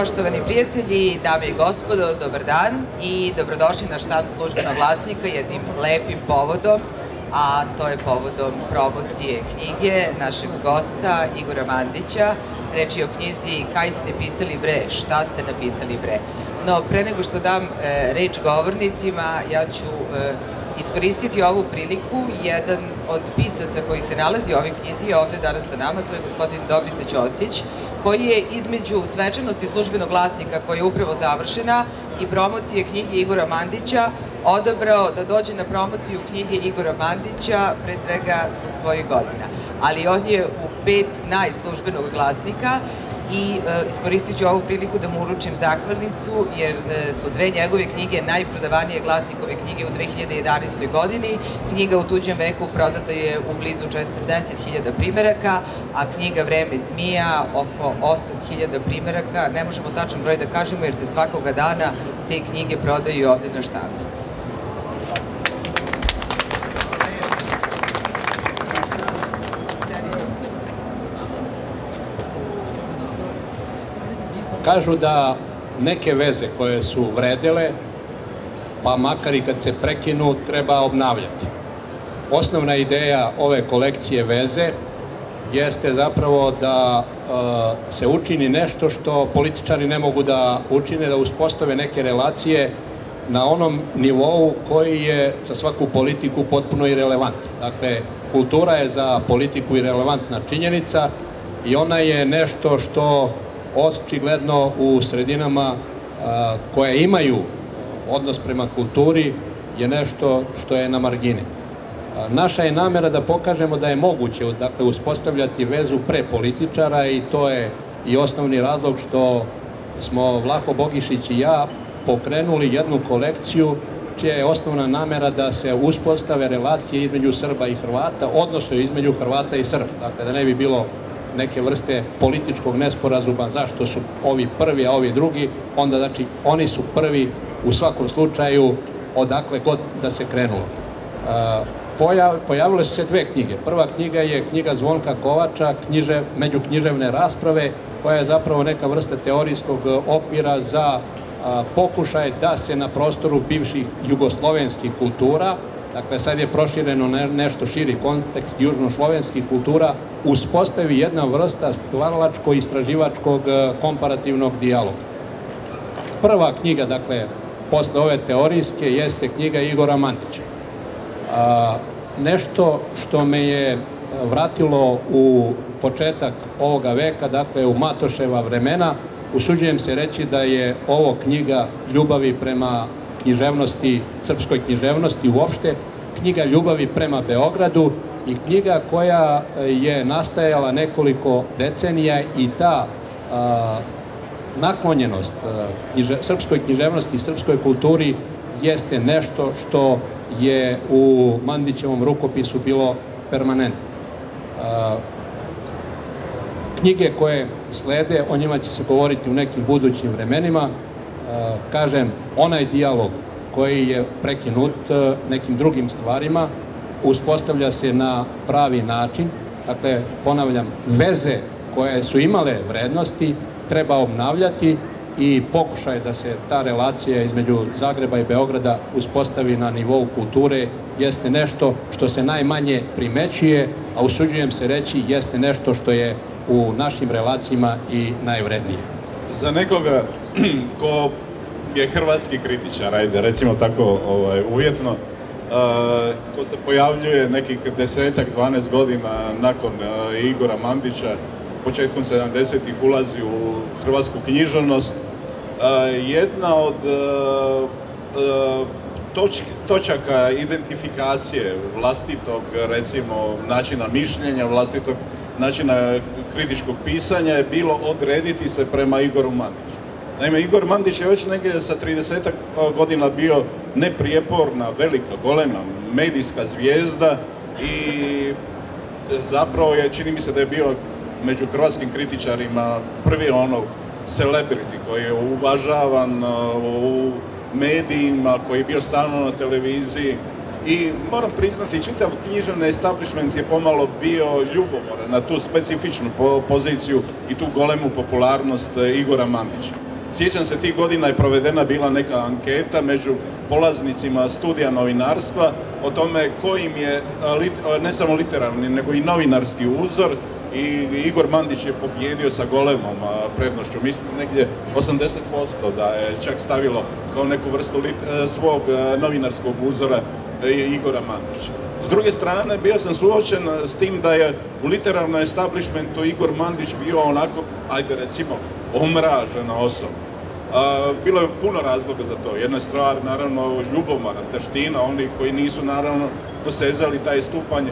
Poštovani prijatelji, dame i gospodo, dobar dan i dobrodošli na štand Službenog glasnika jednim lepim povodom, a to je povodom promocije knjige našeg gosta Igora Mandića. Reč je o knjizi Kaj ste pisali bre, šta ste napisali bre. No, pre nego što dam reč govornicima, ja ću iskoristiti ovu priliku. Jedan od pisaca koji se nalazi u ovoj knjizi je ovde danas sa nama, to je gospodin Dobrica Ćosić, koji je između svečanosti Službenog glasnika, koja je upravo završena, i promocije knjige Igora Mandića odabrao da dođe na promociju knjige Igora Mandića, pre svega zbog svojih godina. Ali on je u 5 Službenog glasnika i iskoristit ću ovu priliku da mu uručim zahvalnicu, jer su 2 njegove knjige najprodavanije glasnikove knjige u 2011. godini. Knjiga U tuđem veku prodata je u blizu 40.000 primeraka, a knjiga Vrijeme zmija oko 8.000 primeraka. Ne možemo tačan broj da kažemo, jer se svakoga dana te knjige prodaju ovde na štandu. Kažu da neke veze koje su vredele, pa makar i kad se prekinu, treba obnavljati. Osnovna ideja ove kolekcije veze jeste zapravo da se učini nešto što političari ne mogu da učine, da uspostave neke relacije na onom nivou koji je za svaku politiku potpuno irelevantan. Dakle, kultura je za politiku irelevantna činjenica i ona je nešto što očigledno u sredinama koje imaju odnos prema kulturi je nešto što je na margini. Naša je namera da pokažemo da je moguće uspostavljati vezu pre političara i to je i osnovni razlog što smo Vlako Bogišić i ja pokrenuli jednu kolekciju čija je osnovna namera da se uspostave relacije između Srba i Hrvata, odnosno između Hrvata i Srba. Dakle, da ne bi bilo neke vrste političkog nesporazuma zašto su ovi prvi, a ovi drugi, onda znači oni su prvi u svakom slučaju odakle god da se krenulo. Pojavile su se 2 knjige. Prva knjiga je knjiga Zvonka Kovača, međuknjiževne rasprave, koja je zapravo neka vrsta teorijskog okvira za pokušaj da se na prostoru bivših jugoslovenskih kultura, dakle, sad je prošireno nešto širi kontekst južnošlovenskih kultura, uspostavi jedna vrsta stvaralačko-istraživačkog komparativnog dijaloga. Prva knjiga, dakle, posle ove teorijske, jeste knjiga Igora Mandića. Nešto što me je vratilo u početak ovoga veka, dakle, u Matoševa vremena, usuđujem se reći da je ovo knjiga ljubavi prema književnosti, srpskoj književnosti uopšte, knjiga ljubavi prema Beogradu i knjiga koja je nastajala nekoliko decenija i ta naklonjenost srpskoj književnosti i srpskoj kulturi jeste nešto što je u Mandićevom rukopisu bilo permanentno. Knjige koje slede, o njima će se govoriti u nekim budućim vremenima. Kažem, onaj dijalog koji je prekinut nekim drugim stvarima uspostavlja se na pravi način. Dakle, ponavljam, veze koje su imale vrednosti treba obnavljati i pokušaj da se ta relacija između Zagreba i Beograda uspostavi na nivou kulture jeste nešto što se najmanje primećuje, a usuđujem se reći jeste nešto što je u našim relacijama i najvrednije. Za nekoga ko je hrvatski kritičar, ajde, recimo tako uvjetno, ko se pojavljuje nekih 10-12 godina nakon Igora Mandića, početkom 70-ih ulazi u hrvatsku književnost, jedna od točaka identifikacije vlastitog, recimo, načina mišljenja, vlastitog načina kritičkog pisanja je bilo odrediti se prema Igoru Mandiću. Naime, Igor Mandić je već negdje sa 30 godina bio neprijeporna, velika, golema medijska zvijezda i zapravo je, čini mi se da je bio među hrvatskim kritičarima prvi ono celebrity koji je uvažavan u medijima, koji je bio stalno na televiziji i moram priznati, čitav književni establishment je pomalo bio ljubomoran na tu specifičnu poziciju i tu golemu popularnost Igora Mandića. Sjećam se, tih godina je provedena bila neka anketa među polaznicima studija novinarstva o tome kojim je, ne samo literarni, nego i novinarski uzor, i Igor Mandić je pobjedio sa golemom prednošću, mislim negdje 80% da je čak stavilo kao neku vrstu svog novinarskog uzora Igora Mandića. S druge strane, bio sam suočen s tim da je u literarnom establishmentu Igor Mandić bio onako, ajde recimo, omražena osoba. Bilo je puno razloga za to. Jedna stvar, naravno, ljubomora, taština, oni koji nisu, naravno, dosezali taj stupanj,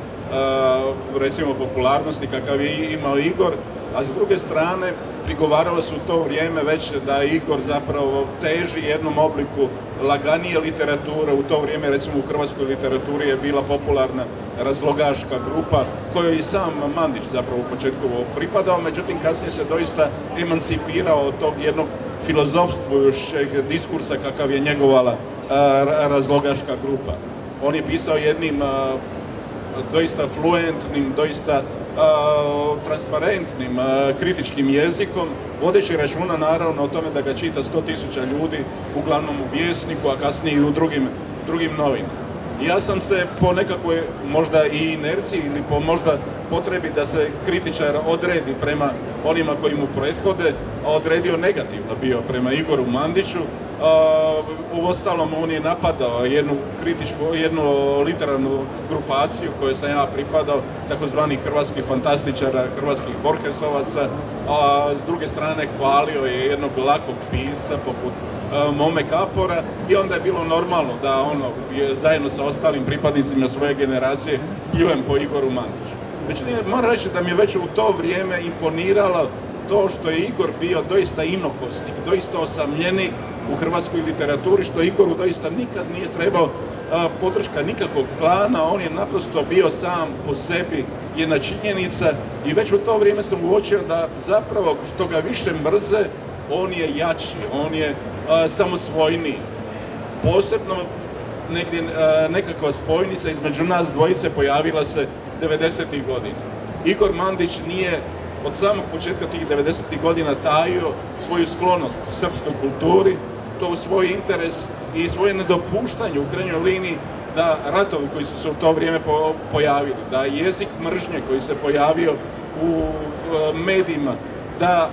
recimo, popularnosti kakav je imao Igor, a s druge strane, prigovaralo se u to vrijeme već da Igor zapravo teži jednom obliku laganije literature. U to vrijeme, recimo, u hrvatskoj literaturi je bila popularna razlogaška grupa, kojoj i sam Mandić zapravo u početku pripadao, međutim, kasnije se doista emancipirao od tog jednog filozofstvujušeg diskursa kakav je njegovala razlogaška grupa. On je pisao jednim doista fluentnim, doista transparentnim kritičkim jezikom, vodeći računa naravno o tome da ga čita 100.000 ljudi, uglavnom u Vjesniku, a kasnije i u drugim novinama. Ja sam se po nekakvoj možda i inerciji ili po možda potrebi da se kritičar odredi prema onima koji mu prethode, odredio negativno bio prema Igoru Mandiću. U ostalom, on je napadao jednu literarnu grupaciju kojoj sam ja pripadao, takozvanih hrvatskih fantastičara, hrvatskih Borgesovaca, a s druge strane hvalio je jednog lakog pisca poput Mome Kapora, i onda je bilo normalno da ono zajedno sa ostalim pripadnicima svoje generacije pljujem po Igoru Mandiću. Međutim, moram reći da mi je već u to vrijeme imponiralo to što je Igor bio doista inokosnik, doista osamljenik u hrvatskoj literaturi, što Igoru doista nikad nije trebao podrška nikakvog plana, on je naprosto bio sam po sebi jedna činjenica, i već u to vrijeme sam uočio da zapravo što ga više mrze, on je jači, on je samosvojniji. Posebno nekakva spojnica između nas dvojice pojavila se 90-ih godina. Igor Mandić nije od samog početka tih 90-ih godina tajio svoju sklonost srpskoj kulturi, to svoj interes i svoje nedopuštanje u krajnjoj liniji da ratovi koji su se u to vrijeme pojavili, da jezik mržnje koji se pojavio u medijima, da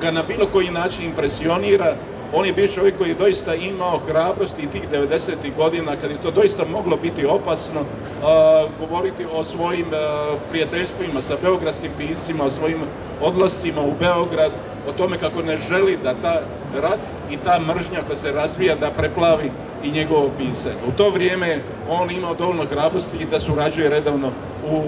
ga na bilo koji način impresionira. On je bio čovjek koji je doista imao hrabrosti i tih 90-ih godina, kad je to doista moglo biti opasno, govoriti o svojim prijateljstvima sa beogradskim piscima, o svojim odlascima u Beograd, o tome kako ne želi da ta rat i ta mržnja koja se razvija da preplavi i njegovo pisanje. U to vrijeme on imao dovoljno hrabrosti i da surađuje redovno u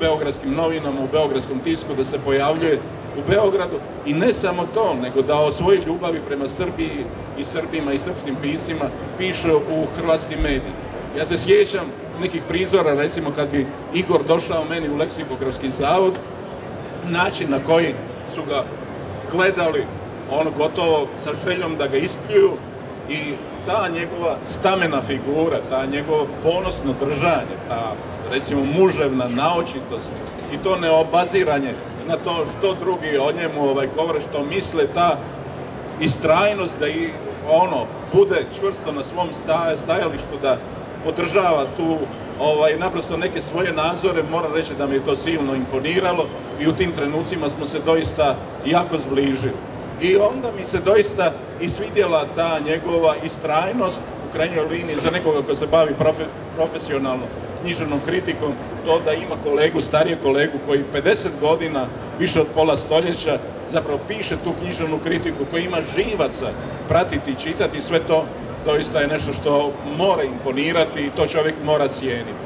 beogradskim novinama, u beogradskom tisku, da se pojavljuje u Beogradu, i ne samo to, nego da o svojoj ljubavi prema Srbiji i Srbima i srpskim pisima piše u hrvatskim medijima. Ja se sjećam nekih prizora, recimo kad bi Igor došao meni u Leksikografski zavod, način na koji su ga gledali, ono gotovo sa željom da ga ispljuju, i ta njegova stamena figura, ta njegovo ponosno držanje, ta recimo muževna naočitost i to neobaziranje na to što drugi o njemu govore, što misle, ta istrajnost da i ono bude čvrsto na svom stajalištu, da podržava tu naprosto neke svoje nazore, moram reći da mi je to silno imponiralo, i u tim trenucima smo se doista jako zbližili. I onda mi se doista i svidjela ta njegova istrajnost, u krajnjoj liniji za nekoga ko se bavi profesionalno književnom kritikom, to da ima kolegu, starije kolegu koji 50 godina, više od pola stoljeća, zapravo piše tu književnu kritiku, koji ima živaca pratiti i čitati, sve to doista je nešto što mora imponirati i to čovjek mora cijeniti.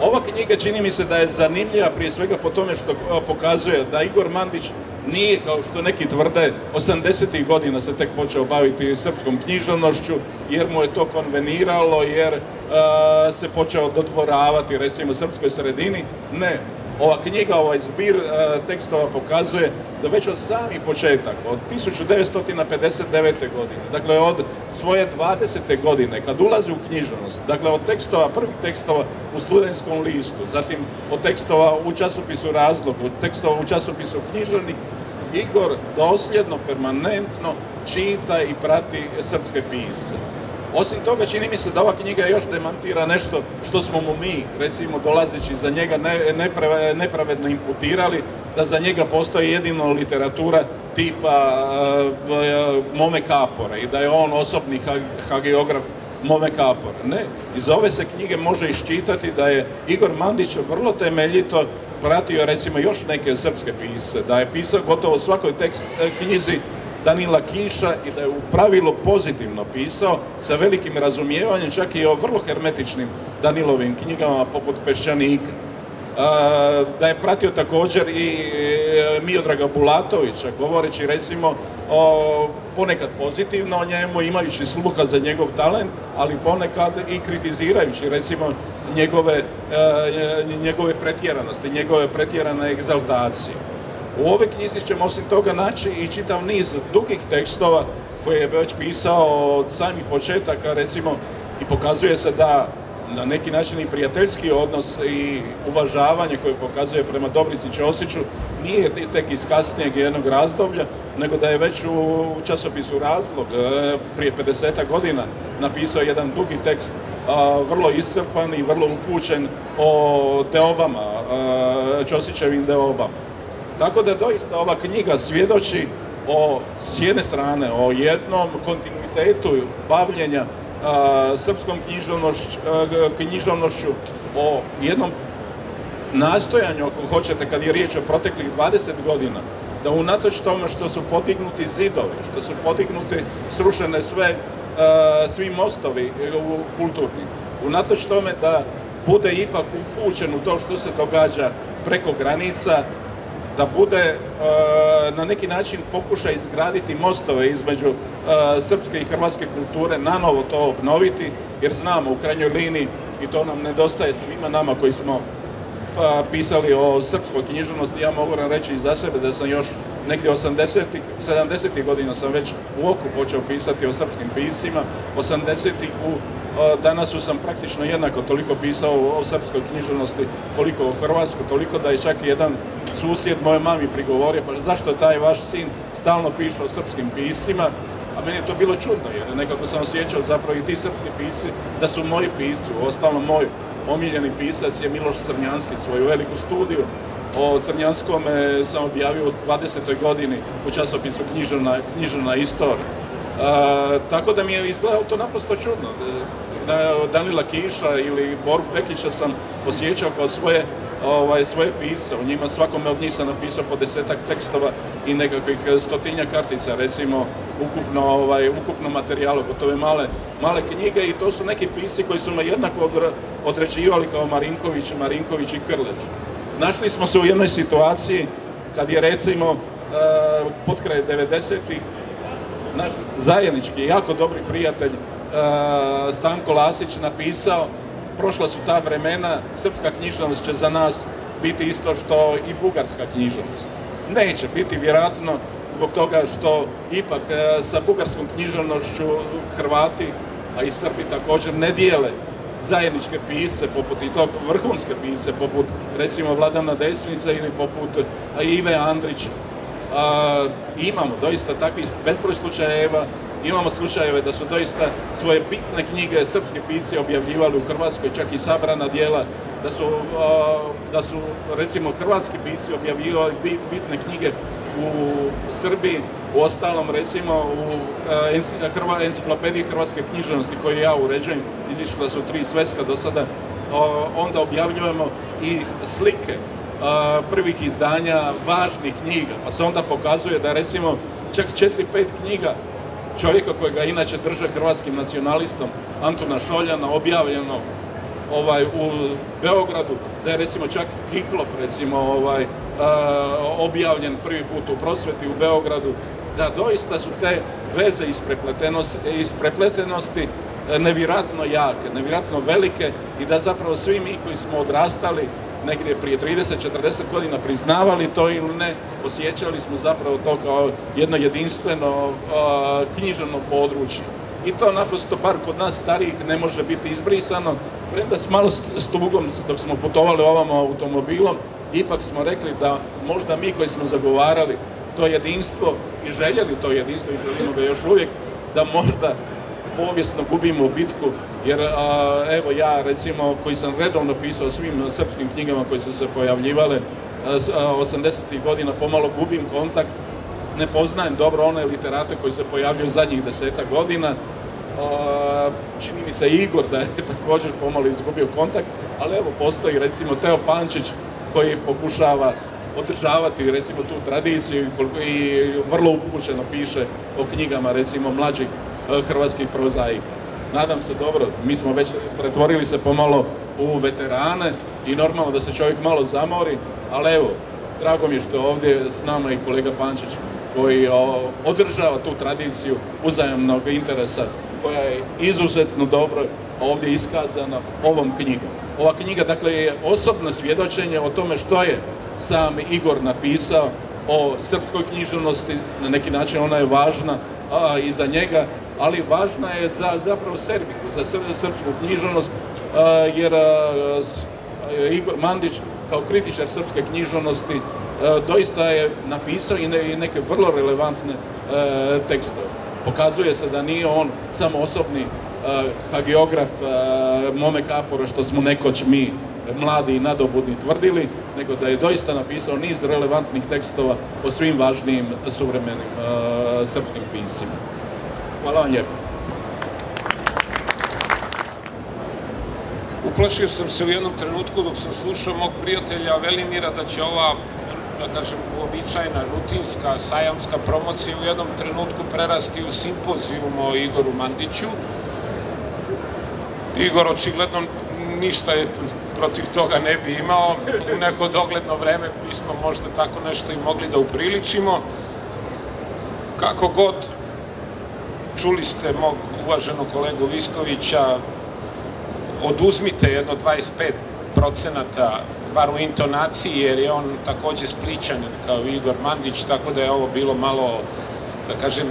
Ova knjiga čini mi se da je zanimljiva prije svega po tome što pokazuje da Igor Mandić nije, kao što neki tvrde, 80-ih godina se tek počeo baviti srpskom književnošću, jer mu je to konveniralo, jer se počeo dodvoravati, recimo, srpskoj sredini. Ne, ova knjiga, ovaj zbir tekstova pokazuje da već od samih početaka, od 1959. godine, dakle od svoje 20. godine, kad ulazi u književnost, dakle od tekstova, prvih tekstova u Studentskom listu, zatim od tekstova u časopisu Razlog, od tekstova u časopisu Književnik, Igor dosljedno, permanentno čita i prati srpske pisce. Osim toga, čini mi se da ova knjiga još demantira nešto što smo mu mi, recimo dolazeći za njega, nepravedno imputirali, da za njega postoji jedino literatura tipa Mome Kapora i da je on osobni hagiograf Mome Kapora. Ne, iz ove se knjige može iščitati da je Igor Mandić vrlo temeljito pratio recimo još neke srpske pisce, da je pisao gotovo svakoj knjizi Danila Kiša i da je u pravilu pozitivno pisao sa velikim razumijevanjem čak i o vrlo hermetičnim Danilovim knjigama poput Pešćanika. Da je pratio također i Miodraga Bulatovića, govoreći recimo ponekad pozitivno o njemu, imajući sluha za njegov talent, ali ponekad i kritizirajući recimo njegove pretjeranosti, njegove pretjerane egzaltacije. U ove knjizi ćemo osim toga naći i čitav niz dugih tekstova koje je već pisao od samih početaka, recimo, i pokazuje se da na neki način i prijateljski odnos i uvažavanje koje pokazuje prema Dobrici Ćosiću nije tek iz kasnijeg jednog razdoblja, nego da je već u časopisu Razlog prije 50 godina napisao jedan dugi tekst, vrlo iscrpan i vrlo upućen o deobama, Ćosićevim deobama. Tako da doista ova knjiga svjedoči s jedne strane o jednom kontinuitetu bavljenja srpskom književnošću, o jednom nastojanju, ako hoćete, kad je riječ o proteklih 20 godina, da unatoč tome što su podignuti zidovi, što su podignuti, srušene svi mostovi kulturni, unatoč tome da bude ipak upućen u to što se događa preko granica, da bude na neki način pokuša izgraditi mostove između srpske i hrvatske kulture, nanovo to obnoviti, jer znamo u krajnjoj liniji, i to nam nedostaje svima nama koji smo pisali o srpskoj književnosti, ja mogu vam reći i za sebe da sam još negdje 70-ih godina sam već u oku počeo pisati o srpskim piscima, 80-ih danas sam praktično jednako toliko pisao o srpskoj književnosti koliko o hrvatskoj, toliko da je čak jedan susjed moje mami prigovorio, pa zašto taj vaš sin stalno piše o srpskim piscima, a meni je to bilo čudno jer nekako sam osjećao zapravo i ti srpski pisci da su moji pisci. Uostalom, moj omiljeni pisac je Miloš Crnjanski. Svoju veliku studiju o Crnjanskom sam objavio u 20. godini u časopisu Književna istorija. Tako da mi je izgledalo to naprosto čudno. Danila Kiša ili Boru Pekića sam osjećao kao svoje pisce. U njima svakome od njih sam napisao po 10-ak tekstova i nekakvih 100-tinja kartica, recimo, ukupno materijala, gotove male knjige, i to su neki pisci koji su me jednako određivali kao Marinković i Krlež. Našli smo se u jednoj situaciji kad je, recimo, potkraj 90-ih naš zajednički, jako dobri prijatelj Stanko Lasić napisao: prošla su ta vremena, srpska književnost će za nas biti isto što i bugarska književnost. Neće biti, vjerojatno, zbog toga što ipak sa bugarskom književnošću Hrvati, a i Srbi također, ne dijele zajedničke pisce, poput i tog vrhunske pisce, poput recimo Vladana Desnica ili poput Ive Andrića. Imamo doista takvih bezbroj slučajeva, imamo slučajeve da su doista svoje bitne knjige srpske pisce objavljivali u Hrvatskoj, čak i sabrana dijela, da su recimo hrvatski pisci objavljivali bitne knjige u Srbiji. U ostalom, recimo, u Enciklopediji Hrvatske knjižnosti, koju ja uređujem, izišla su 3 sveska do sada, onda objavljujemo i slike prvih izdanja važnih knjiga, pa se onda pokazuje da, recimo, čak 4-5 knjiga čovjeka kojega inače drže hrvatskim nacionalistom, Antuna Šoljana, objavljeno u Beogradu, da je, recimo, čak Kiklop, recimo, objavljen prvi put u Prosveti u Beogradu, da doista su te veze isprepletenosti nevjerojatno jake, nevjerojatno velike, i da zapravo svi mi koji smo odrastali negdje prije 30-40 godina, priznavali to ili ne, osjećali smo zapravo to kao jedno jedinstveno književno područje. I to naprosto, bar kod nas starijih, ne može biti izbrisano. Premda s malo stugom, dok smo putovali ovamo automobilom, ipak smo rekli da možda mi koji smo zagovarali to jedinstvo i željeli to jedinstvo i želimo ga još uvijek, da možda povijesno gubimo bitku, jer evo ja recimo koji sam redovno pisao svim srpskim knjigama koje su se pojavljivale 80-ih godina, pomalo gubim kontakt, ne poznajem dobro one literate koji se pojavljaju zadnjih 10-ak godina, čini mi se Igor da je također pomalo izgubio kontakt, ali evo postoji recimo Teo Pančić koji pokušava održavati recimo tu tradiciju i vrlo upućeno piše o knjigama recimo mlađih hrvatskih prozaika. Nadam se dobro, mi smo već pretvorili se pomalo u veterane i normalno da se čovjek malo zamori, ali evo, drago mi je što je ovdje s nama i kolega Pančić koji održava tu tradiciju uzajamnog interesa koja je izuzetno dobro ovdje iskazana ovom knjigom. Ova knjiga dakle je osobno svjedočenje o tome što je sam Igor napisao o srpskoj književnosti, na neki način ona je važna i za njega, ali važna je za zapravo Serbiku, za srpsku književnost, jer Igor Mandić kao kritičar srpske književnosti doista je napisao i neke vrlo relevantne tekstove. Pokazuje se da nije on samo osobni hagiograf Mome Kapora, što smo nekoć mi mladi i nadobudni tvrdili, nego da je doista napisao niz relevantnih tekstova o svim važnijim suvremenim srpskim piscima. Hvala vam lijepo. Uplašio sam se u jednom trenutku dok sam slušao mog prijatelja Velimira da će ova, da kažem, uobičajena, rutinska, sajamska promocija u jednom trenutku prerasti u simpozijum o Igoru Mandiću. Igor očigledno ništa je protiv toga ne bi imao. U neko dogledno vreme bismo možda tako nešto i mogli da upriličimo. Kako god, čuli ste mog uvaženog kolegu Viskovića, oduzmite jedno 25%, bar u intonaciji, jer je on takođe splićanin kao Igor Mandić, tako da je ovo bilo malo, da kažem,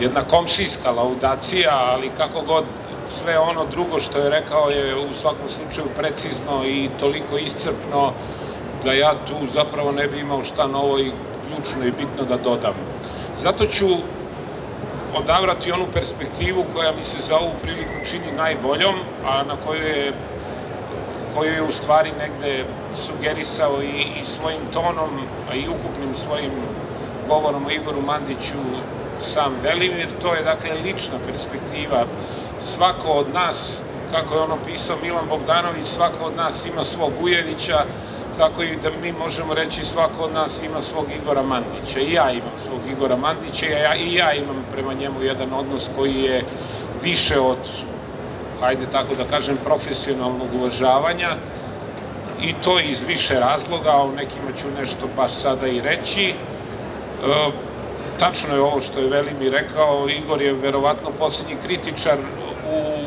jedna komšijska laudacija, ali kako god, sve ono drugo što je rekao je u svakom slučaju precizno i toliko iscrpno da ja tu zapravo ne bi imao šta novo i ključno i bitno da dodam. Zato ću odabrati onu perspektivu koja mi se za ovu priliku čini najboljom, a na koju je u stvari negde sugerisao i svojim tonom, a i ukupnim svojim govorom o Igoru Mandiću sam Velimir. To je dakle lična perspektiva. Svako od nas, kako je ono pisao Milan Bogdanović, svako od nas ima svog Ujevića, tako i da mi možemo reći svako od nas ima svog Igora Mandića. I ja imam svog Igora Mandića i ja imam prema njemu jedan odnos koji je više od, hajde tako da kažem, profesionalnog uvažavanja, i to iz više razloga, a o nekima ću nešto baš sada i reći. Tačno je ovo što je Velimir rekao, Igor je verovatno poslednji kritičar u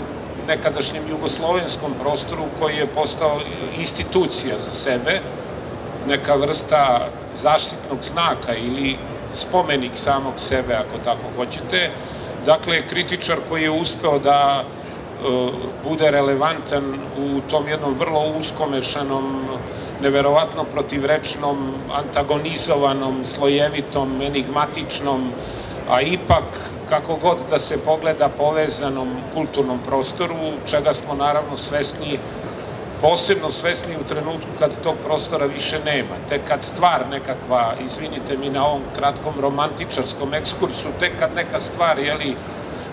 nekadašnjem jugoslovenskom prostoru koji je postao institucija za sebe, neka vrsta zaštitnog znaka ili spomenik samog sebe, ako tako hoćete. Dakle, kritičar koji je uspeo da bude relevantan u tom jednom vrlo uskomešanom, neverovatno protivrečnom, antagonizovanom, slojevitom, enigmatičnom, a ipak, kako god da se pogleda, povezanom kulturnom prostoru, čega smo naravno svesni, posebno svesni u trenutku kad tog prostora više nema. Tek kad stvar nekakva, izvinite mi na ovom kratkom romantičarskom ekskursu, tek kad neka stvar, jeli,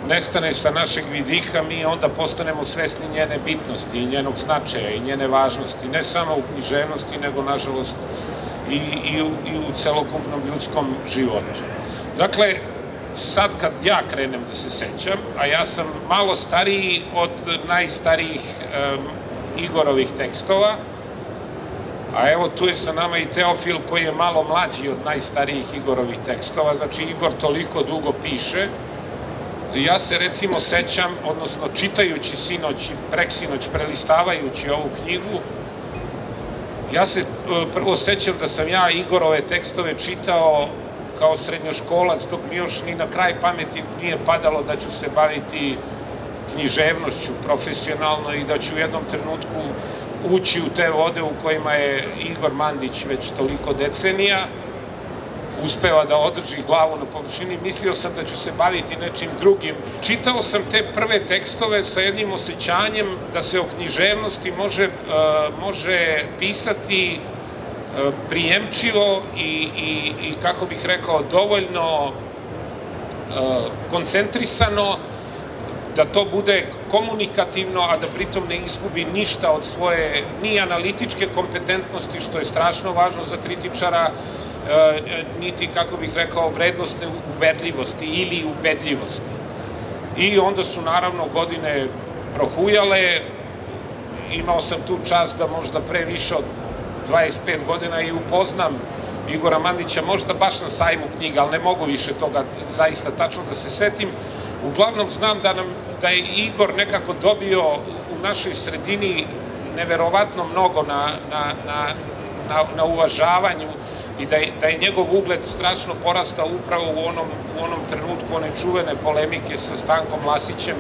nestane sa našeg vidika, mi onda postanemo svesni njene bitnosti i njenog značaja i njene važnosti, ne samo u književnosti, nego nažalost i u celokupnom ljudskom životu. Dakle, sad kad ja krenem da se sećam, a ja sam malo stariji od najstarijih Igorovih tekstova, a evo tu je sa nama i Teofil koji je malo mlađi od najstarijih Igorovih tekstova, znači Igor toliko dugo piše. Ja se recimo sećam, odnosno čitajući sinoć, preksinoć, prelistavajući ovu knjigu, ja se prvo sećam da sam ja Igorove tekstove čitao kao srednjoškolac, dok mi još ni na kraj pameti nije padalo da ću se baviti književnošću profesionalno i da ću u jednom trenutku ući u te vode u kojima je Igor Mandić već toliko decenija. uspeva da održi glavu na površini, mislio sam da ću se baviti nečim drugim. Čitao sam te prve tekstove sa jednim osjećanjem da se o književnosti može pisati prijemčivo i, kako bih rekao, dovoljno koncentrisano, da to bude komunikativno, a da pritom ne izgubi ništa od svoje ni analitičke kompetentnosti, što je strašno važno za kritičara, niti, kako bih rekao, vrednostne ubedljivosti ili ubedljivosti. I onda su, naravno, godine prohujale. Imao sam tu čast da možda pre više od 25 godina i upoznam Igora Mandića, možda baš na sajmu knjiga, ali ne mogu više toga zaista tačno da se setim. Uglavnom znam da je Igor nekako dobio u našoj sredini neverovatno mnogo na uvažavanju i da je njegov ugled strašno porastao upravo u onom trenutku one čuvene polemike sa Stankom Lasićem,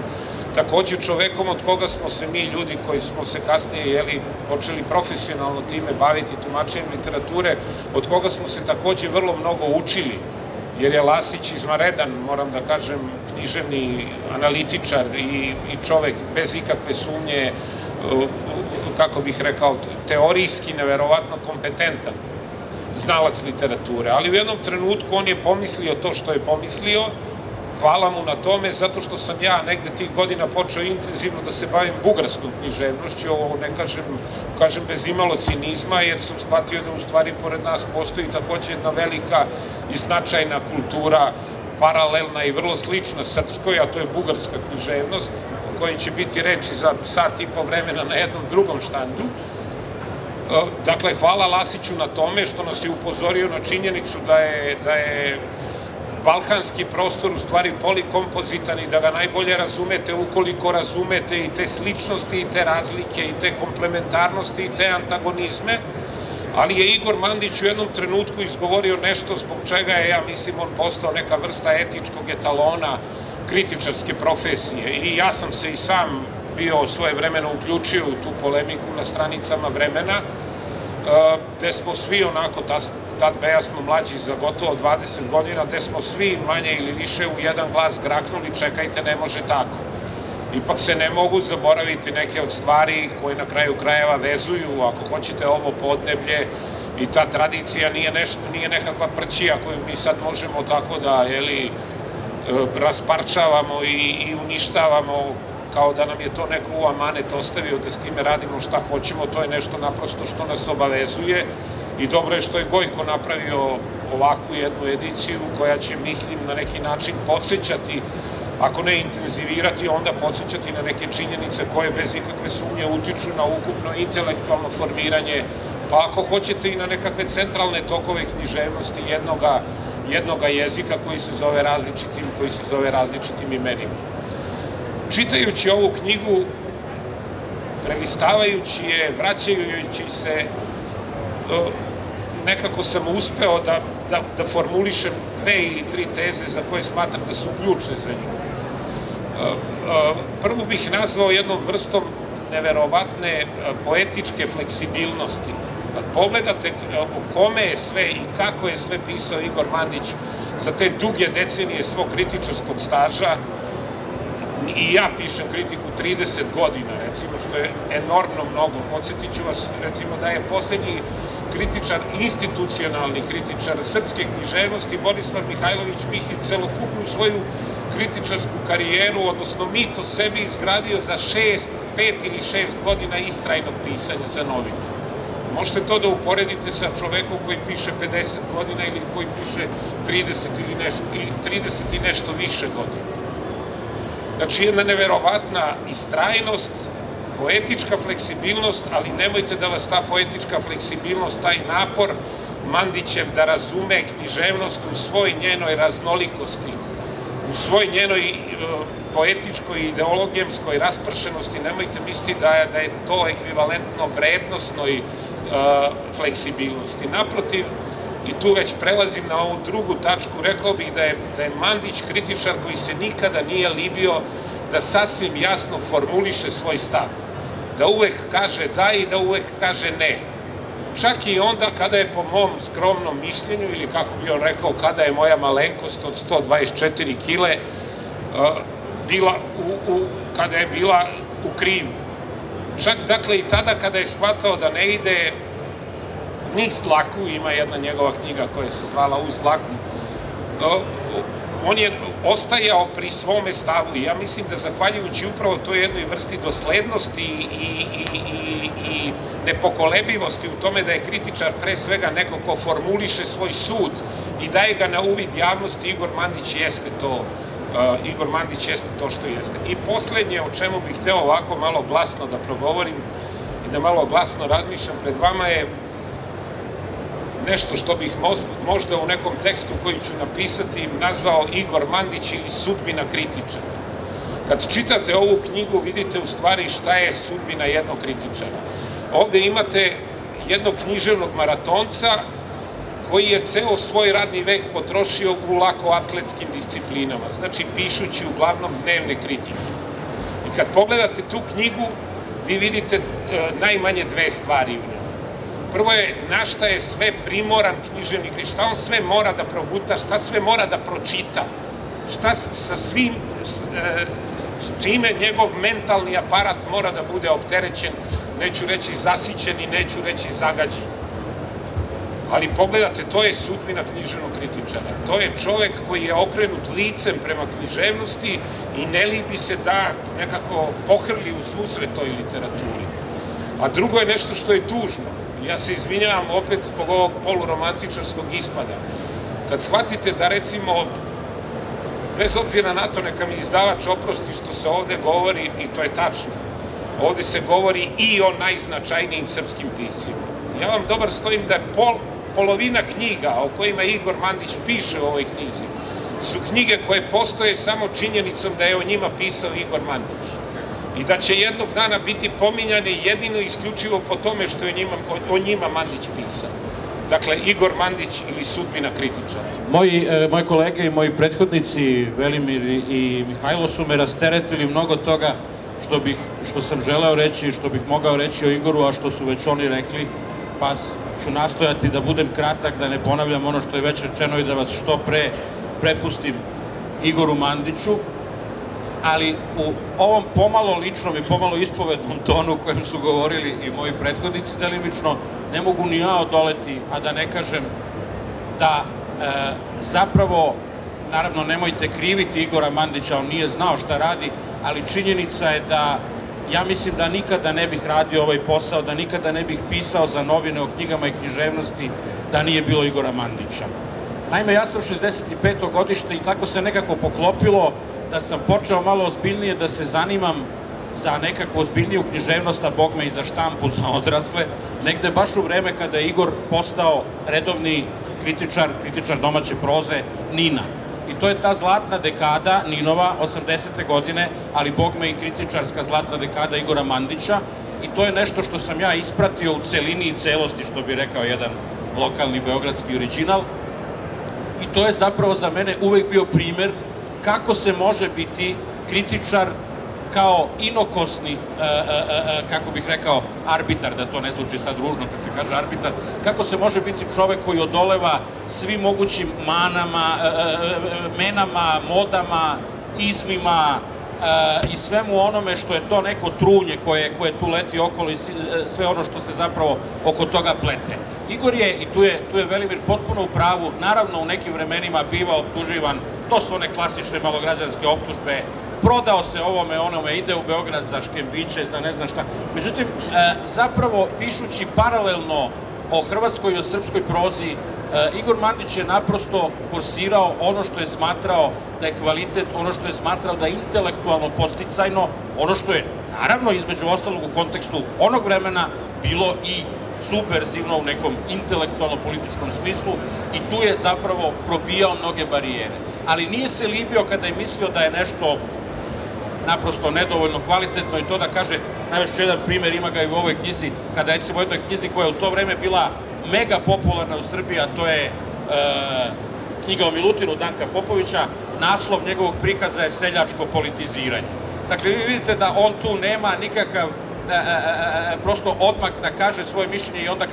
takođe čovekom od koga smo se mi ljudi koji smo se kasnije počeli profesionalno time baviti tumačenjem literature, od koga smo se takođe vrlo mnogo učili, jer je Lasić izvanredan, moram da kažem, književni analitičar i čovek bez ikakve sumnje, kako bih rekao, teorijski neverovatno kompetentan znalac literature. Ali u jednom trenutku on je pomislio to što je pomislio, hvala mu na tome, zato što sam ja negde tih godina počeo intenzivno da se bavim bugarskom književnošću, ovo ne kažem bez imalo cinizma, jer sam shvatio da u stvari pored nas postoji takođe jedna velika i značajna kultura, paralelna i vrlo slična srpskoj, a to je bugarska književnost, o kojoj će biti reči za sat i po vremena na jednom drugom štandu. Dakle, hvala Lasiću na tome što nas je upozorio na činjenicu da je balkanski prostor u stvari polikompozitan i da ga najbolje razumete ukoliko razumete i te sličnosti i te razlike i te komplementarnosti i te antagonizme, ali je Igor Mandić u jednom trenutku izgovorio nešto zbog čega je, ja mislim, on postao neka vrsta etičkog etalona kritičarske profesije. I ja sam se i sam bio svojevremeno uključio u tu polemiku na stranicama Vremena, gde smo svi onako, tad ja smo mlađi za gotovo 20 godina, gde smo svi manje ili više u jedan glas graknuli, čekajte, ne može tako. Ipak se ne mogu zaboraviti neke od stvari koje na kraju krajeva vezuju, ako hoćete, ovo podneblje i ta tradicija nije nekakva prćija koju mi sad možemo tako da rasparčavamo i uništavamo, kao da nam je to neko u amanet ostavio da s time radimo šta hoćemo. To je nešto naprosto što nas obavezuje i dobro je što je Gojko napravio ovakvu jednu ediciju koja će, mislim, na neki način podsećati, ako ne intenzivirati, onda podsjećati na neke činjenice koje bez ikakve sumnje utiču na ukupno intelektualno formiranje, pa ako hoćete i na nekakve centralne tokove književnosti jednoga jezika koji se zove različitim imenima. Čitajući ovu knjigu, prelistavajući je, vraćajući se, nekako sam uspeo da formulišem dve ili tri teze za koje smatram da su ključne za nju. Prvu bih nazvao jednom vrstom neverovatne poetičke fleksibilnosti. Kad pogledate o kome je sve i kako je sve pisao Igor Mandić za te duge decenije svog kritičarskog staža, i ja pišem kritiku 30 godina, recimo, što je enormno mnogo. Podsjetit ću vas, recimo, da je poslednji kritičar, institucionalni kritičar srpske književnosti, Borislav Mihajlović Mihiz, celokupnu svoju kritičarsku karijeru, odnosno mit o sebi, izgradio za 5 ili 6 godina istrajnog pisanja za novine. Možete to da uporedite sa čovekom koji piše 50 godina ili koji piše 30 i nešto više godina. Znači, jedna neverovatna istrajnost, poetička fleksibilnost, ali nemojte da vas ta poetička fleksibilnost, taj napor Mandićev da razume književnost u svoj njenoj raznolikosti, u svoj njenoj poetičkoj i ideologijemskoj raspršenosti, nemojte misliti da je to ekvivalentno vrednosnoj fleksibilnosti. Naprotiv, i tu već prelazim na ovu drugu tačku, rekao bih da je Mandić kritičar koji se nikada nije libio da sasvim jasno formuliše svoj stav, da uvek kaže da i da uvek kaže ne, čak i onda kada je po mom skromnom mišljenju, ili kako bi on rekao, kada je moja malenkost od 124 kile kada je bila u krivu. Čak dakle i tada kada je shvatao da ne ide niz dlaku, ima jedna njegova knjiga koja se zvala Uz dlaku, on je ostajao pri svome stavu i ja mislim da zahvaljujući upravo toj jednoj vrsti doslednosti i nepokolebivosti u tome da je kritičar pre svega neko ko formuliše svoj sud i daje ga na uvid javnosti, Igor Mandić jeste to što jeste. I poslednje o čemu bih hteo ovako malo glasno da progovorim i da malo glasno razmišljam pred vama je nešto što bih možda u nekom tekstu koji ću napisati nazvao Igor Mandić ili sudbina kritičara. Kad čitate ovu knjigu vidite u stvari šta je sudbina jednog kritičara. Ovde imate jednog književnog maratonca koji je ceo svoj radni vek potrošio u lakoatletskim disciplinama, znači pišući uglavnom dnevne kritike. I kad pogledate tu knjigu, vi vidite najmanje dve stvari u njoj. Prvo je na šta je sve primoran književnik, šta on sve mora da proguta, šta sve mora da pročita, šta sa svim, čime njegov mentalni aparat mora da bude opterećen, neću reći zasićen i neću reći zagađen. Ali pogledajte, to je sudbina književnog kritičara. To je čovek koji je okrenut licem prema književnosti i ne libi se da nekako pohrli u susret toj literaturi. A drugo je nešto što je tužno. Ja se izvinjavam opet zbog ovog poluromantičarskog ispada. Kad shvatite da recimo, bez obzira na to neka mi izdavač oprosti što se ovde govori, i to je tačno, ovde se govori i o najznačajnijim srpskim piscima. Ja vam dobar stojim da je polovina knjiga o kojima Igor Mandić piše u ovoj knjizi su knjige koje postoje samo činjenicom da je o njima pisao Igor Mandić i da će jednog dana biti pominjane jedino i isključivo po tome što je o njima Mandić pisao. Dakle, Igor Mandić ili sudbina kritičara. Moji kolege i moji prethodnici Velimir i Mihajlo su me rasteretili mnogo toga što sam želeo reći i što bih mogao reći o Igoru, a što su već oni rekli, pa ću nastojati da budem kratak, da ne ponavljam ono što je već rečeno i da vas što pre prepustim Igoru Mandiću, ali u ovom pomalo ličnom i pomalo ispovednom tonu u kojem su govorili i moji prethodnici delimično, ne mogu ni ja odoleti, a da ne kažem da zapravo, naravno nemojte kriviti Igora Mandića, on nije znao šta radi, ali činjenica je da ja mislim da nikada ne bih radio ovaj posao, da nikada ne bih pisao za novine o knjigama i književnosti da nije bilo Igora Mandića. Naime, ja sam 65. godište i tako se nekako poklopilo da sam počeo malo ozbiljnije da se zanimam za nekakvu ozbiljniju književnost, a bog me i za štampu, za odrasle, negde baš u vreme kada je Igor postao redovni kritičar domaće proze Nina. I to je ta zlatna dekada Ninova, 80. godine, ali bogme i kritičarska zlatna dekada Igora Mandića. I to je nešto što sam ja ispratio u celini i celosti, što bi rekao jedan lokalni beogradski original. I to je zapravo za mene uvek bio primer kako se može biti kritičar kao inokosni, kako bih rekao, arbitar, da to ne zvuči sad ružno kad se kaže arbitar, kako se može biti čovek koji odoleva svim mogućim menama, modama, izmima i svemu onome što je to neko trunje koje tu leti okolo i sve ono što se zapravo oko toga plete. Igor je, i tu je Velimir potpuno u pravu, naravno u nekim vremenima biva optuživan, to su one klasične malograđanske optužbe, prodao se ovome, onome, ide u Beograd za škembiće, za ne znam šta. Međutim, zapravo, pišući paralelno o hrvatskoj i o srpskoj prozi, Igor Mandić je naprosto forsirao ono što je smatrao da je kvalitet, ono što je smatrao da je intelektualno podsticajno, ono što je, naravno, između ostalog u kontekstu onog vremena, bilo i subverzivno u nekom intelektualno-političkom smislu i tu je zapravo probijao mnoge barijere. Ali nije se libio kada je mislio da je nešto naprosto nedovoljno kvalitetno i to da kaže, najveći jedan primer ima ga i u ovoj knjizi, kada je recimo u jednoj knjizi koja je u to vreme bila mega popularna u Srbiji, a to je knjiga o Milutinu Danka Popovića, naslov njegovog prikaza je seljačko politiziranje. Dakle, vi vidite da on tu nema nikakav prosto odmah da kaže svoje mišljenje i onda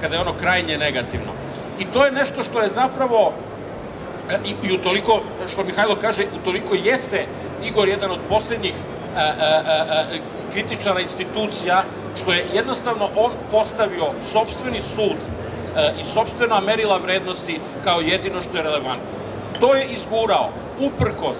kada je ono krajnje negativno. I to je nešto što je zapravo, i utoliko, što Mihajlo kaže, utoliko jeste Igor jedan od poslednjih kritičara institucija, što je jednostavno on postavio sopstveni sud i sopstvena merila vrednosti kao jedino što je relevantno. To je izgurao, uprkos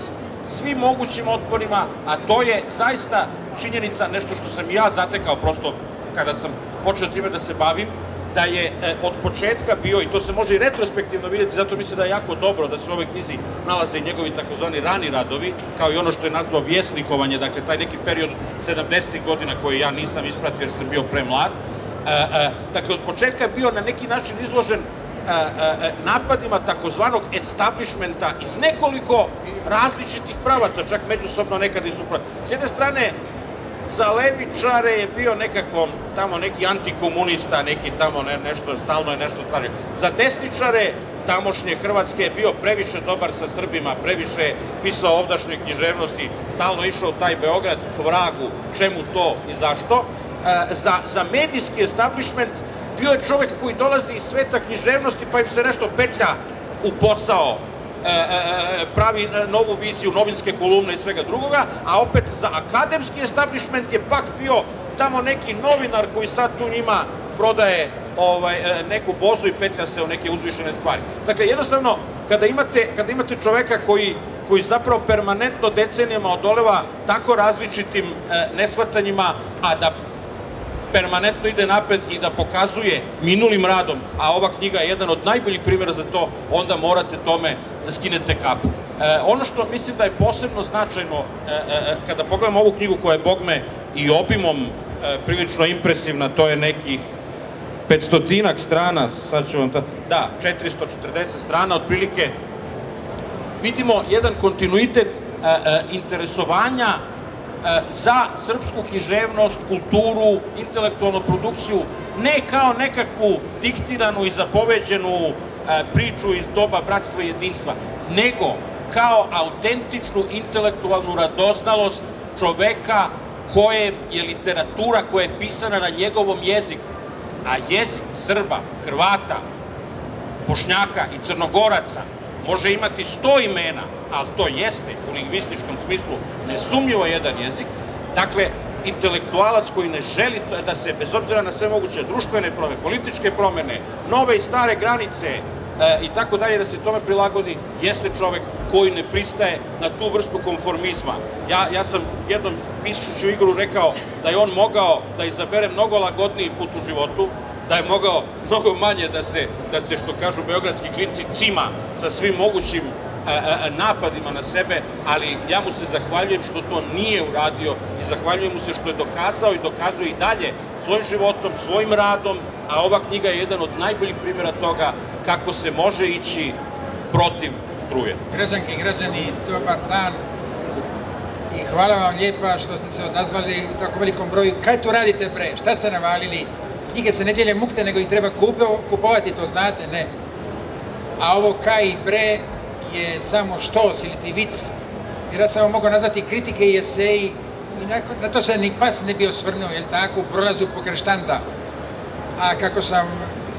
svim mogućim otporima, a to je zaista činjenica, nešto što sam ja zatekao prosto kada sam počeo time da se bavim, da je od početka bio, i to se može i retrospektivno vidjeti, zato mislim da je jako dobro da se u ovoj knjizi nalaze i njegovi takozvani rani radovi, kao i ono što je nazvao vjesnikovanje, dakle taj neki period 70. godina koji ja nisam ispratio jer sam bio premlad. Dakle, od početka je bio na neki način izložen napadima takozvanog establishmenta iz nekoliko različitih pravaca, čak međusobno nekada i suprotno. S jedne strane, za levičare je bio nekako tamo neki antikomunista, neki tamo nešto, stalno je nešto tražio. Za desničare tamošnje Hrvatske je bio previše dobar sa Srbima, previše je pisao ovdašnje književnosti, stalno išao u taj Beograd, k vragu, čemu to i zašto. Za medijski establishment bio je čovek koji dolazi iz sveta književnosti pa im se nešto petlja u posao, pravi novu viziju, novinske kolumne i svega drugoga, a opet za akademski establishment je pak bio tamo neki novinar koji sad tu njima prodaje neku bozu i petlja se u neke uzvišene stvari. Dakle, jednostavno, kada imate čoveka koji zapravo permanentno decenijama odoleva tako različitim neshvatanjima, a da permanentno ide napred i da pokazuje minulim radom, a ova knjiga je jedan od najboljih primjera za to, onda morate tome da skinete kapu. Ono što mislim da je posebno značajno, kada pogledam ovu knjigu koja je bogme i obimom prilično impresivna, to je nekih 500-ak strana, sad ću vam da, 440 strana otprilike, vidimo jedan kontinuitet interesovanja za srpsku književnost, kulturu, intelektualnu produkciju, ne kao nekakvu diktiranu i zapoveđenu priču iz doba bratstva i jedinstva, nego kao autentičnu intelektualnu radoznalost čoveka koje je literatura koja je pisana na njegovom jeziku, a jezik Srba, Hrvata, Bošnjaka i Crnogoraca može imati 100 imena, ali to jeste u lingvističkom smislu nesumnjivo jedan jezik. Dakle, intelektualac koji ne želi da se, bez obzira na sve moguće društvene promene, političke promene, nove i stare granice i tako dalje, da se tome prilagodi, jeste čovek koji ne pristaje na tu vrstu konformizma. Ja sam jednom pišući u Igoru rekao da je on mogao da izabere mnogo lagodniji put u životu, da je mogao mnogo manje da se, što kažu beogradski klinci, cima sa svim mogućim napadima na sebe, ali ja mu se zahvaljujem što to nije uradio i zahvaljujem mu se što je dokazao i dokazuje i dalje svojim životom, svojim radom, a ova knjiga je jedan od najboljih primjera toga kako se može ići protiv struje. Građanke i građani, dobar dan i hvala vam lijepa što ste se odazvali u tako velikom broju. Kaj tu radite bre? Šta ste navalili? Knjige se ne dijele mukte, nego ih treba kupovati, to znate, ne. A ovo kaj i bre je samo štos ili ti vic, jer ja sam ovo mogao nazvati kritike i eseji i na to se ni pas ne bi osvrnuo, jel tako, u prolazu pokraj štanda. A kako sam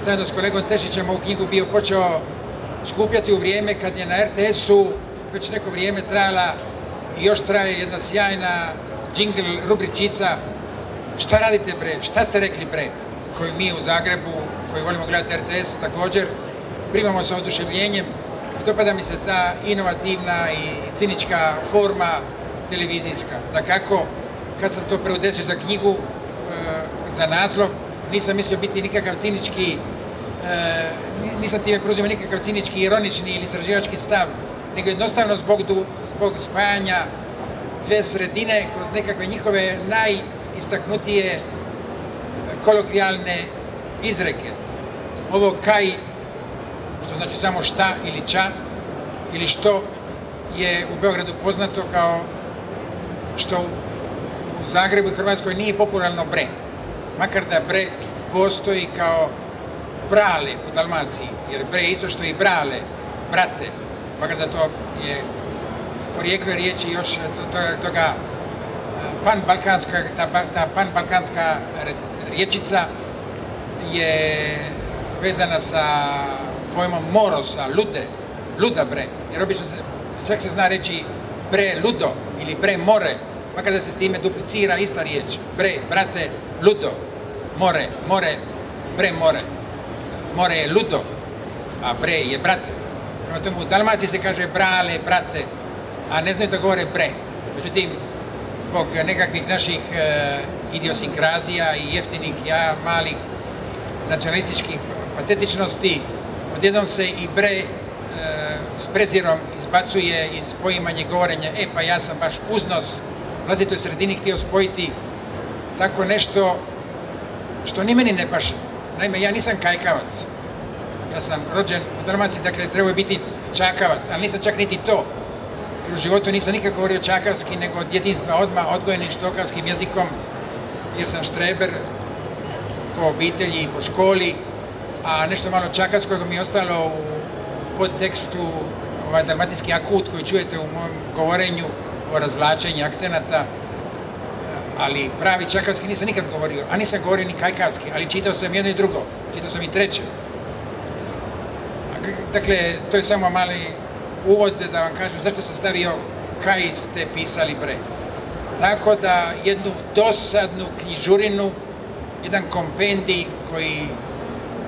zajedno s kolegom Tešićem ovu knjigu bio počeo skupljati u vrijeme kad je na RTS-u već neko vrijeme trajala i još traje jedna sjajna džingl rubričica Šta radite bre, šta ste rekli bre, koju mi u Zagrebu, koji volimo gledati RTS također, primamo sa oduševljenjem. Dopada mi se ta inovativna i cinička forma televizijska. Dakako, kad sam to preudesio za knjigu, za naslov, nisam mislio biti nikakav cinički, nisam time preuzimao nikakav cinički, ironični ili istraživački stav, nego jednostavno zbog spajanja dve sredine kroz nekakve njihove najistaknutije kolokvijalne izreke. Ovo kaj, što znači samo šta ili ča ili što, je u Beogradu poznato kao što u Zagrebu i Hrvatskoj nije popularno bre, makar da bre postoji kao brale u Dalmaciji, jer bre je isto što i brale, brate, makar da to je porijeklo riječi još toga panbalkanska riječica je vezana sa pojmom morosa, lude, luda bre, jer obično čak se zna reći bre ludo ili bre more, makar da se s time duplicira ista riječ, bre, brate, ludo, more, more, bre more, more je ludo, a bre je brate. Prema tomu u Dalmaciji se kaže brale, brate, a ne znaju da govore bre. Međutim, zbog nekakvih naših idiosinkrazija i jeftinih, malih nacionalističkih patetičnosti, odjednom se i bre s prezirom izbacuje iz poimanja govorenja, e pa ja sam baš uznos, vlastitoj sredini htio spojiti tako nešto što ni meni ne paše. Naime, ja nisam kajkavac, ja sam rođen u Dalmaciji, dakle trebao biti čakavac, ali nisam čak niti to. U životu nisam nikako govorio čakavski, nego od djetinjstva odmah odgojenim štokavskim jezikom, jer sam štreber po obitelji i po školi, a nešto malo čakavskog mi je ostalo u podtekstu, ovaj dalmatinski akut koji čujete u mom govorenju o razvlačenju akcenata, ali pravi čakavski nisam nikad govorio, a nisam govorio ni kajkavski, ali čitao sam jedno i drugo, čitao sam i treće. Dakle, to je samo mali uvod da vam kažem zašto sam stavio kaj ste pisali bre. Tako da jednu dosadnu knjižurinu, jedan kompendij koji,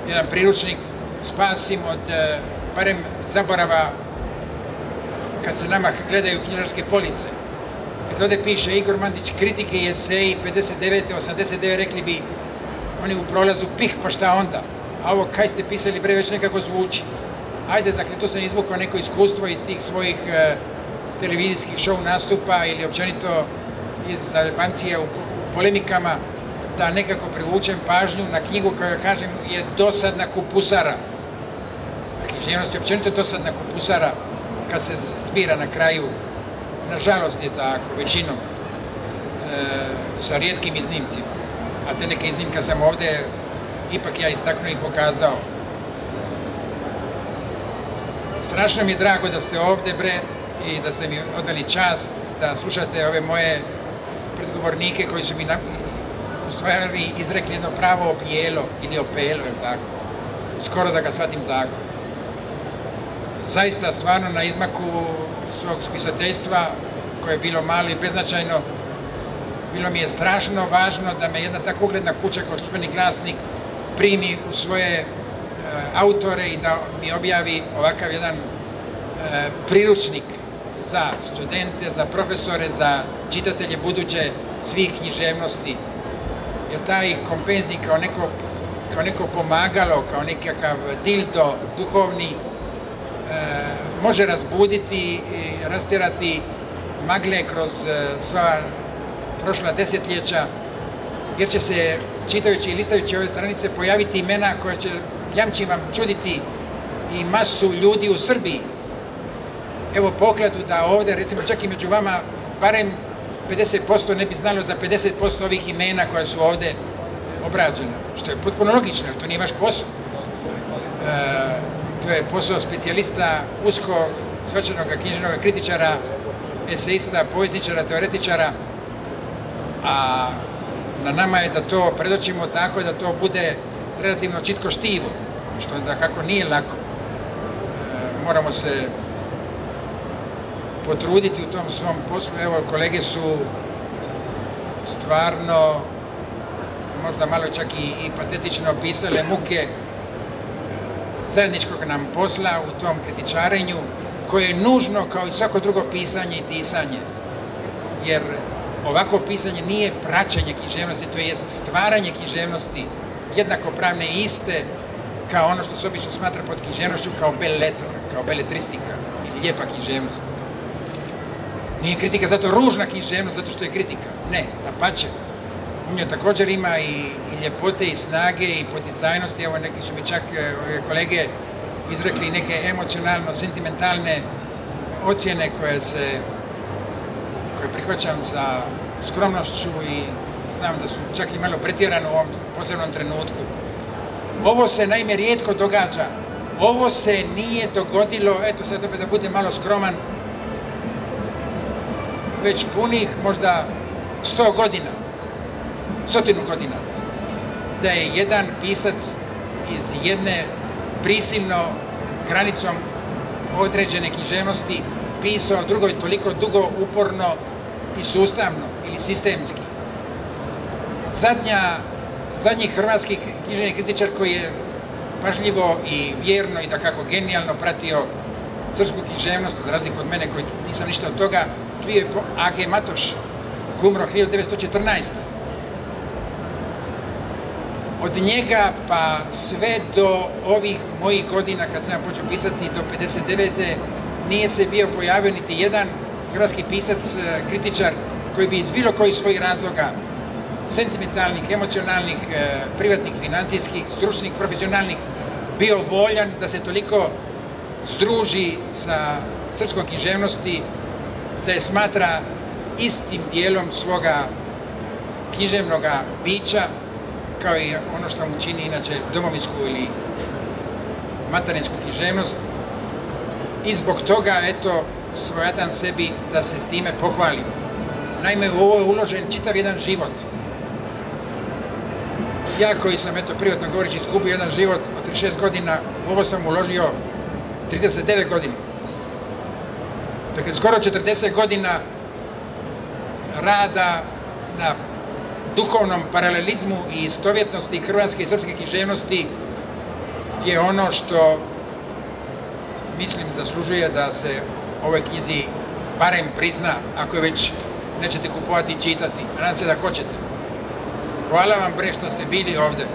jedan priručnik, spasim od barem zaborava kad se nama gledaju knjižarske police. Kad ovdje piše Igor Mandić, kritike i eseji 59. 89. rekli bi oni u prolazu pih pa šta onda. A ovo kaj ste pisali bre već nekako zvuči. Ajde, dakle, tu sam izvukao neko iskustvo iz tih svojih televizijskih show nastupa ili općenito iz zajebancije u polemikama da nekako privučem pažnju na knjigu koja, kažem, je dosadna kupusara. Književnost je općenito dosadna kupusara kad se zbira na kraju. Nažalost je tako, većinom, sa rijetkim iznimcima. A te neke iznimka sam ovdje ipak ja istaknuo i pokazao. Strašno mi je drago da ste ovdje, bre, i da ste mi odali čast da slušate ove moje predgovornike koji su mi u stvari izrekli jedno pravo opijelo ili opelo, jel tako? Skoro da ga shvatim tako. Zaista, stvarno, na izmaku svog spisateljstva, koje je bilo malo i beznačajno, bilo mi je strašno važno da me jedna tako ugledna kuća kao Službeni glasnik primi u svoje autore i da mi objavi ovakav jedan priručnik za studente, za profesore, za čitatelje buduće svih književnosti. Jer taj kompenzij kao neko pomagalo, kao nekakav dildo duhovni može razbuditi, rastjerati magle kroz sva prošla desetljeća, jer će se čitajući i listajući ove stranice pojaviti imena koja će, jamčim vam, čuditi i masu ljudi u Srbiji. Evo pokladu da ovdje, recimo čak i među vama, barem 50% ne bi znalo za 50% ovih imena koja su ovdje obrađena. Što je potpuno logično, to nije vaš posao. To je posao specijalista, uskog, svršenog književnog kritičara, eseista, povjesničara, teoretičara. A na nama je da to predočimo tako da to bude relativno čitko štivo, što da kako nije lako. Moramo se potruditi u tom svom poslu. Evo, kolege su stvarno, možda malo čak i patetično opisale muke zajedničkog nam posla u tom kritičarenju, koje je nužno kao i svako drugo pisanje i tisanje. Jer ovako pisanje nije praćenje književnosti, to jest stvaranje književnosti, jednakopravne i iste kao ono što se obično smatra pod književnošću, kao bel letra, kao beletristika ili lijepa književnost. Nije kritika zato ružna književnost, zato što je kritika. Ne, dapače. U njoj također ima i ljepote, i snage, i poticajnosti. Evo, neki su mi čak kolege izrekli neke emocionalno, sentimentalne ocjene koje prihvaćam sa skromnošću i znam da su čak i malo pretjerano u ovom posebnom trenutku. Ovo se, naime, rijetko događa. Ovo se nije dogodilo, eto sad opet da budem malo skroman, već punih, možda stotinu godina, da je jedan pisac iz jedne prisilno granicom određene književnosti pisao drugoj toliko dugo, uporno i sustavno ili sistemski. Zadnji hrvatski književni kritičar koji je pažljivo i vjerno i dakako genijalno pratio srpsku književnost, za razliku od mene koji nisam ništa od toga, bio je A.G. Matoš, koji umro 1914. Od njega pa sve do ovih mojih godina, kad sam počeo pisati, do 59. nije se bio pojavio niti jedan hrvatski pisac, kritičar, koji bi iz bilo kojih svojih razloga, sentimentalnih, emocionalnih, privatnih, financijskih, stručnih, profesionalnih, bio voljan da se toliko združi sa srpskom književnosti, da je smatra istim dijelom svoga književnog bića, kao i ono što mu čini inače domovinsku ili materinsku književnost. I zbog toga, eto, svojatan sebi da se s time pohvalim. Naime, u ovo je uložen čitav jedan život. Ja koji sam, eto, privatno govoreći, izgubio jedan život od 36 godina, u ovo sam uložio 39 godina. Dakle, skoro 40 godina rada na duhovnom paralelizmu i istovjetnosti hrvatske i srpske književnosti je ono što, mislim, zaslužuje da se ovoj knjizi barem prizna, ako je već nećete kupovati i čitati. Nadam se da hoćete. Hvala vam, bre, što ste bili ovde.